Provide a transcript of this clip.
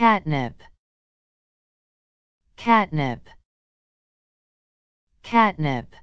Catnip, catnip, catnip.